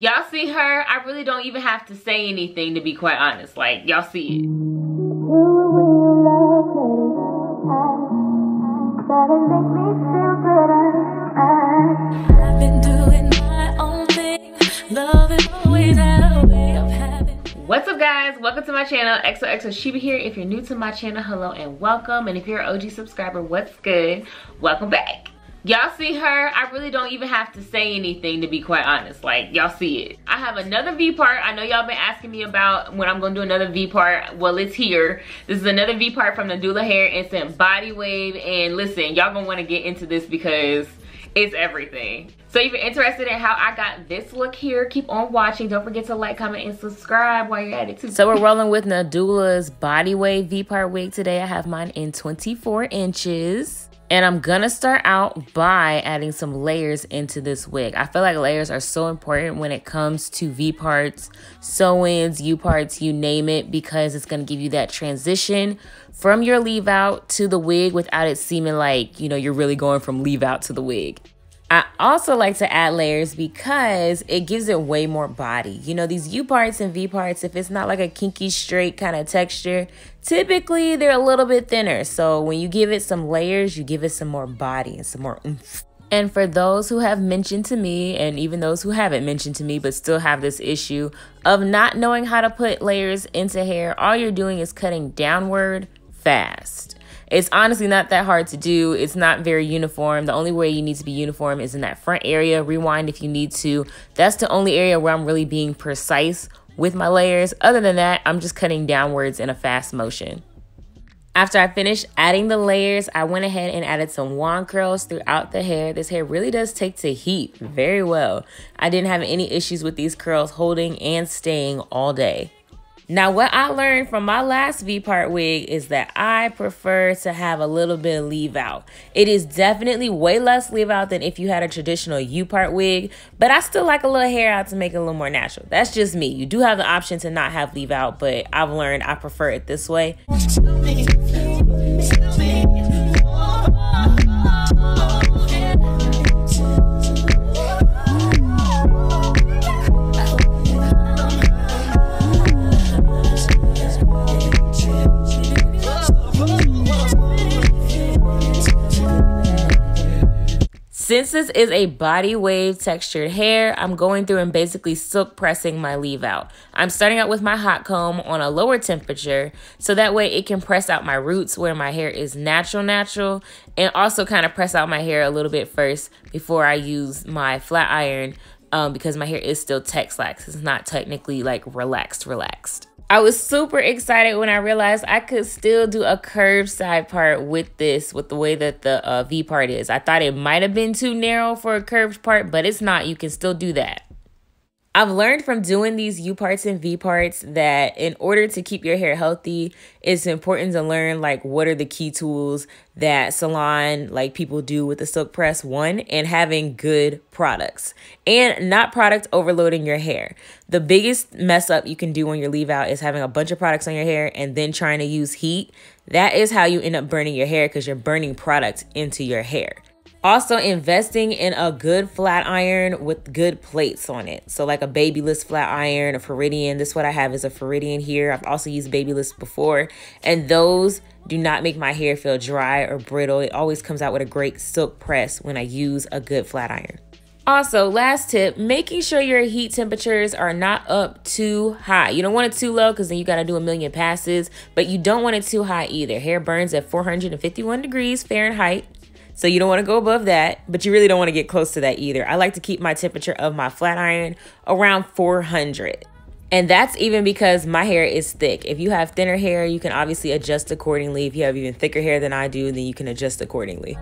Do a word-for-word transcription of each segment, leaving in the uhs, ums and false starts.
Y'all see her? I really don't even have to say anything, to be quite honest. Like, y'all see it. I've been doing my own thing. Love is always had a way of having. What's up, guys? Welcome to my channel. X O X O Sheba here. If you're new to my channel, hello and welcome. And if you're an O G subscriber, what's good? Welcome back. Y'all see her? I really don't even have to say anything, to be quite honest. Like, y'all see it. I have another V part. I know y'all been asking me about when I'm gonna do another V part. Well, it's here. This is another V part from Nadula Hair Instant Body Wave. And listen, y'all gonna wanna get into this because it's everything. So if you're interested in how I got this look here, keep on watching. Don't forget to like, comment, and subscribe while you're at it too. So we're rolling with Nadula's Body Wave V-Part wig today. I have mine in twenty-four inches. And I'm gonna start out by adding some layers into this wig. I feel like layers are so important when it comes to V-parts, sew-ins, U-parts, you name it, because it's gonna give you that transition from your leave out to the wig without it seeming like, you know, you're really going from leave out to the wig. I also like to add layers because it gives it way more body. You know, these U-parts and V-parts, if it's not like a kinky straight kind of texture, typically they're a little bit thinner. So when you give it some layers, you give it some more body and some more oomph. And for those who have mentioned to me, and even those who haven't mentioned to me but still have this issue of not knowing how to put layers into hair, all you're doing is cutting downward fast. It's honestly not that hard to do. It's not very uniform. The only way you need to be uniform is in that front area. Rewind if you need to. That's the only area where I'm really being precise with my layers. Other than that, I'm just cutting downwards in a fast motion. After I finished adding the layers, I went ahead and added some wand curls throughout the hair. This hair really does take to heat very well. I didn't have any issues with these curls holding and staying all day. Now, what I learned from my last V-part wig is that I prefer to have a little bit of leave out. It is definitely way less leave out than if you had a traditional U-part wig, but I still like a little hair out to make it a little more natural. That's just me. You do have the option to not have leave out, but I've learned I prefer it this way. Since this is a body wave textured hair, I'm going through and basically silk pressing my leave out. I'm starting out with my hot comb on a lower temperature so that way it can press out my roots where my hair is natural natural, and also kind of press out my hair a little bit first before I use my flat iron um, because my hair is still tex-lax. It's not technically like relaxed relaxed. I was super excited when I realized I could still do a curved side part with this, with the way that the uh, V part is. I thought it might have been too narrow for a curved part, but it's not. You can still do that. I've learned from doing these U parts and V parts that in order to keep your hair healthy, it's important to learn like what are the key tools that salon like people do with the silk press. One, and having good products and not product overloading your hair. The biggest mess up you can do on your leave out is having a bunch of products on your hair and then trying to use heat. That is how you end up burning your hair, because you're burning product into your hair. Also, investing in a good flat iron with good plates on it. So like a Babyliss flat iron, a Feridian. This is what I have, is a Feridian here. I've also used Babyliss before. And those do not make my hair feel dry or brittle. It always comes out with a great silk press when I use a good flat iron. Also, last tip, making sure your heat temperatures are not up too high. You don't want it too low because then you got to do a million passes, but you don't want it too high either. Hair burns at four hundred fifty-one degrees Fahrenheit. So you don't want to go above that, but you really don't want to get close to that either. I like to keep my temperature of my flat iron around four hundred. And that's even because my hair is thick. If you have thinner hair, you can obviously adjust accordingly. If you have even thicker hair than I do, then you can adjust accordingly.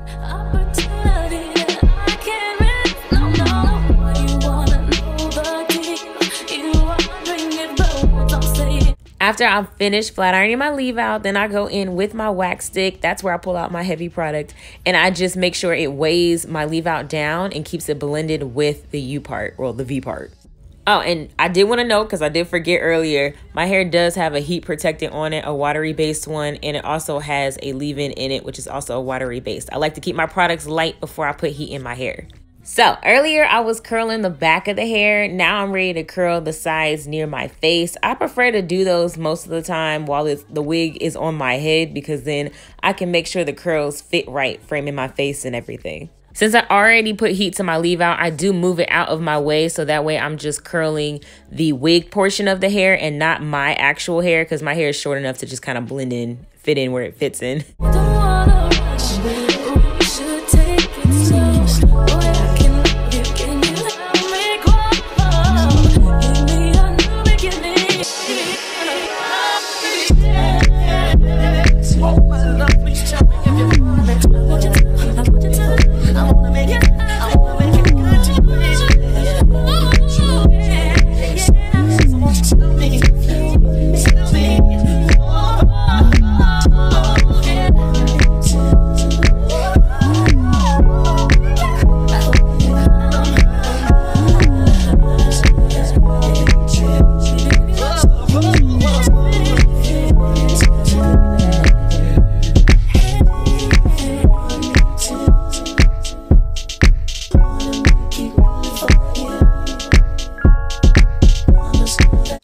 After I'm finished flat ironing my leave out, then I go in with my wax stick. That's where I pull out my heavy product, and I just make sure it weighs my leave out down and keeps it blended with the U part, or the V part. Oh, and I did want to note, because I did forget earlier, my hair does have a heat protectant on it, a watery based one, and it also has a leave-in in it, which is also a watery based. I like to keep my products light before I put heat in my hair. So earlier I was curling the back of the hair. Now I'm ready to curl the sides near my face. I prefer to do those most of the time while it's, the wig is on my head, because then I can make sure the curls fit right, framing my face and everything. Since I already put heat to my leave out, I do move it out of my way so that way I'm just curling the wig portion of the hair and not my actual hair, because my hair is short enough to just kind of blend in, fit in where it fits in.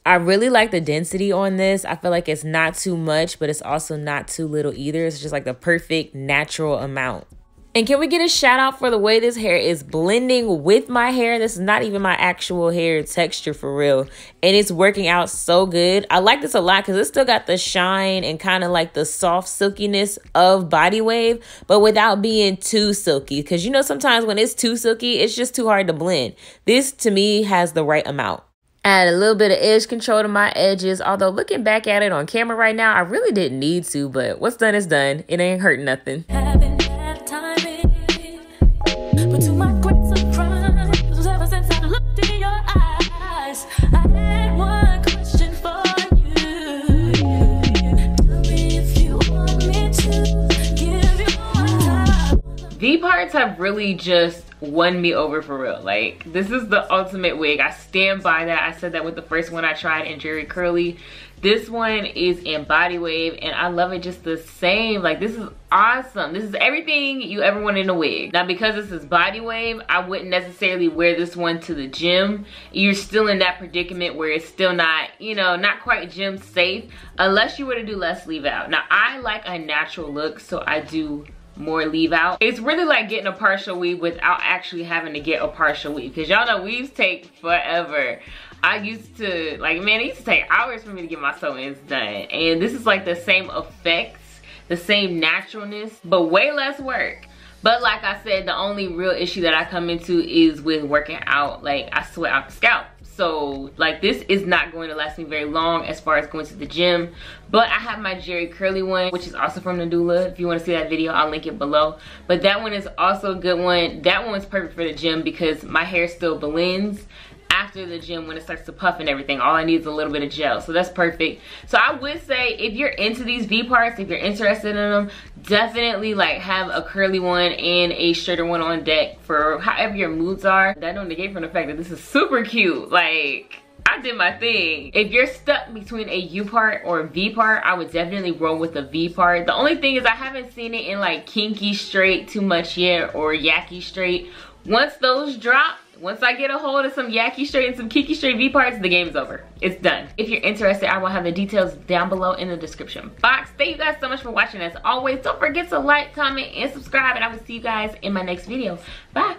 I really like the density on this. I feel like it's not too much, but it's also not too little either. It's just like the perfect natural amount. And can we get a shout out for the way this hair is blending with my hair? This is not even my actual hair texture for real. And it's working out so good. I like this a lot because it's still got the shine and kind of like the soft silkiness of Body Wave, but without being too silky. Because you know, sometimes when it's too silky, it's just too hard to blend. This to me has the right amount. Add a little bit of edge control to my edges, although looking back at it on camera right now, I really didn't need to, but what's done is done. It ain't hurting nothing. Haven't had time in, but to my great surprise, ever since I looked in your eyes, I had one question for you. Tell me if you want me to give you my time. The parts have really just won me over for real. Like, this is the ultimate wig. I stand by that. I said that with the first one I tried in Jerry Curly. This one is in Body Wave and I love it just the same. Like, this is awesome. This is everything you ever want in a wig. Now, because this is Body Wave, I wouldn't necessarily wear this one to the gym. You're still in that predicament where it's still not, you know, not quite gym safe, unless you were to do less leave out. Now, I like a natural look, so I do more leave out. It's really like getting a partial weave without actually having to get a partial weave, because y'all know weaves take forever. I used to, like, man, it used to take hours for me to get my sew-ins done, and this is like the same effects, the same naturalness, but way less work. But like I said, the only real issue that I come into is with working out. Like, I sweat out the scalp. So like, this is not going to last me very long as far as going to the gym. But I have my Jerry Curly one, which is also from Nadula. If you want to see that video, I'll link it below. But that one is also a good one. That one's perfect for the gym because my hair still blends after the gym when it starts to puff and everything. All I need is a little bit of gel, so that's perfect. So I would say if you're into these V parts, if you're interested in them, definitely like have a curly one and a straighter one on deck for however your moods are. That don't negate from the fact that this is super cute. Like, I did my thing. If you're stuck between a U part or a V part, I would definitely roll with a V part. The only thing is I haven't seen it in like kinky straight too much yet, or yaki straight. Once those drop, once I get a hold of some yaki straight and some kinky straight V parts, the game's over. It's done. If you're interested, I will have the details down below in the description box. Thank you guys so much for watching. As always, don't forget to like, comment, and subscribe. And I will see you guys in my next video. Bye.